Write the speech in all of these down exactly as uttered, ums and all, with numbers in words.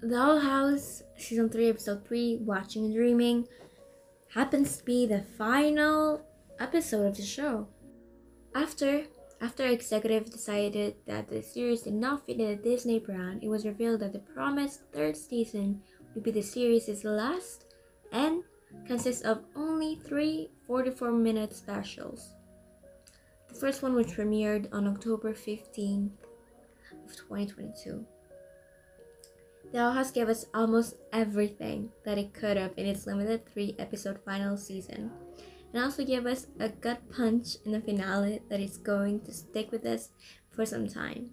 The Owl House, Season three, Episode three, Watching and Dreaming, happens to be the final episode of the show. After, after executive decided that the series did not fit in the Disney brand, it was revealed that the promised third season would be the series' last and consists of only three forty-four minute specials. The first one, which premiered on October fifteenth of twenty twenty-two. The Owl House gave us almost everything that it could have in its limited three episode final season, and also gave us a gut punch in the finale that is going to stick with us for some time.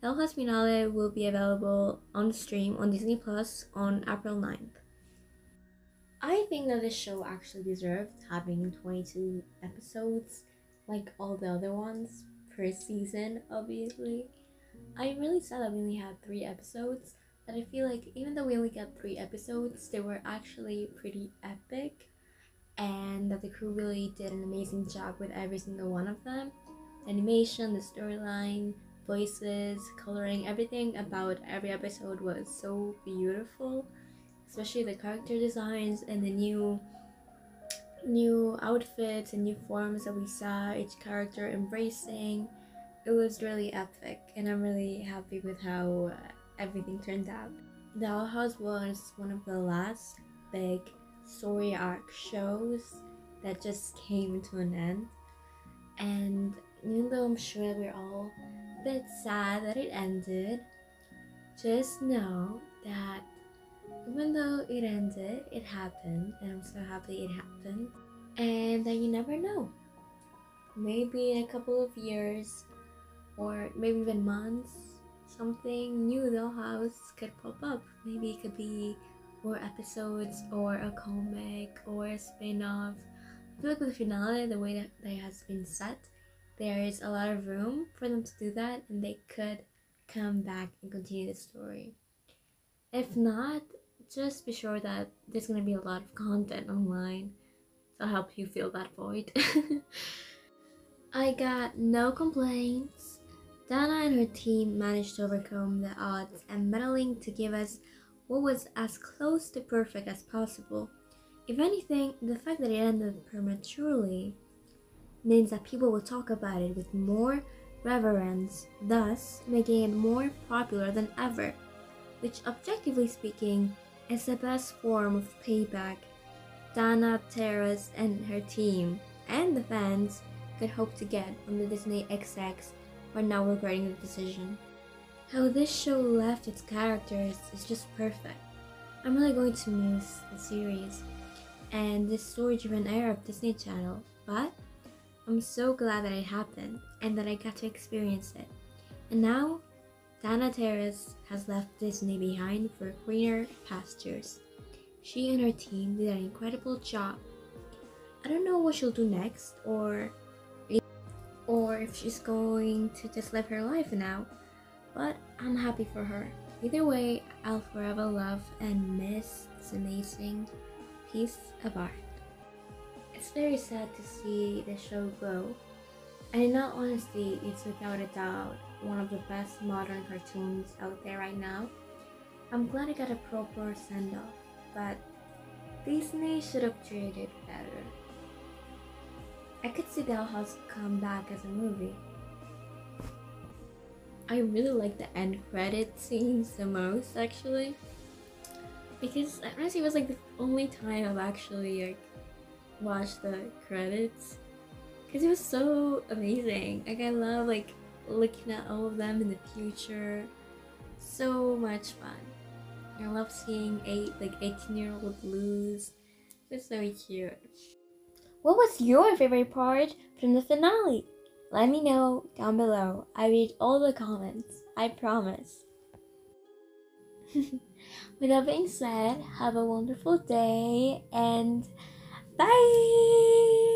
The Owl House finale will be available on stream on Disney Plus on April ninth. I think that this show actually deserved having twenty-two episodes, like all the other ones, per season, obviously. I'm really sad that we only had three episodes, but I feel like even though we only got three episodes, they were actually pretty epic, and that the crew really did an amazing job with every single one of them. The animation, the storyline, voices, coloring, everything about every episode was so beautiful, especially the character designs and the new new outfits and new forms that we saw each character embracing. It was really epic, and I'm really happy with how uh, everything turned out. The Owl House was one of the last big story arc shows that just came to an end, and even though I'm sure we're all a bit sad that it ended, just know that even though it ended, it happened, and I'm so happy it happened, and that you never know. Maybe in a couple of years, or maybe even months, something new The Owl House could pop up. Maybe it could be more episodes, or a comic, or a spin-off. I feel like with the finale, the way that it has been set, there is a lot of room for them to do that, and they could come back and continue the story. If not, just be sure that there's going to be a lot of content online to help you fill that void. I got no complaints. Dana and her team managed to overcome the odds and meddling to give us what was as close to perfect as possible. If anything, the fact that it ended prematurely means that people will talk about it with more reverence, thus making it more popular than ever, which objectively speaking is the best form of payback Dana Terrace and her team and the fans could hope to get from the Disney execs who are now regretting the decision. How this show left its characters is just perfect. I'm really going to miss the series and this story-driven era of Disney Channel, but I'm so glad that it happened and that I got to experience it. And now, Dana Terrace has left Disney behind for greener pastures. She and her team did an incredible job. I don't know what she'll do next, or or if she's going to just live her life now, but I'm happy for her. Either way, I'll forever love and miss this amazing piece of art. It's very sad to see the show go, and in all honesty, it's without a doubt one of the best modern cartoons out there right now. I'm glad I got a proper send-off, but Disney should have treated it better. I could see The Owl House come back as a movie. I really like the end credit scenes the most, actually, because honestly it was like the only time I've actually like watched the credits, because it was so amazing. Like I love like looking at all of them in the future. So much fun. I love seeing eight like eighteen year old Blues. It's so cute. What was your favorite part from the finale? Let me know down below. I read all the comments, I promise. With that being said, have a wonderful day and bye!